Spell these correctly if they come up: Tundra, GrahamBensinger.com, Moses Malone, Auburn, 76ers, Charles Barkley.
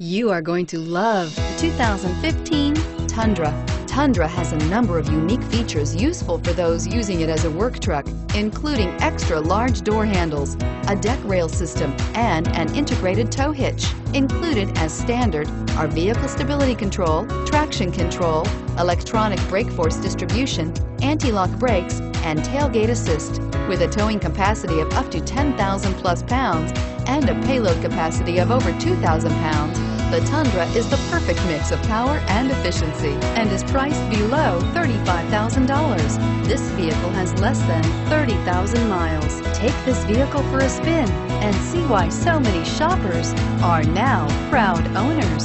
You are going to love the 2015 Tundra. Tundra has a number of unique features useful for those using it as a work truck, including extra-large door handles, a deck rail system, and an integrated tow hitch. Included as standard are vehicle stability control, traction control, electronic brake force distribution, anti-lock brakes, and tailgate assist. With a towing capacity of up to 10,000 plus pounds and a payload capacity of over 2,000 pounds, the Tundra is the perfect mix of power and efficiency and is priced below $35,000. This vehicle has less than 30,000 miles. Take this vehicle for a spin and see why so many shoppers are now proud owners.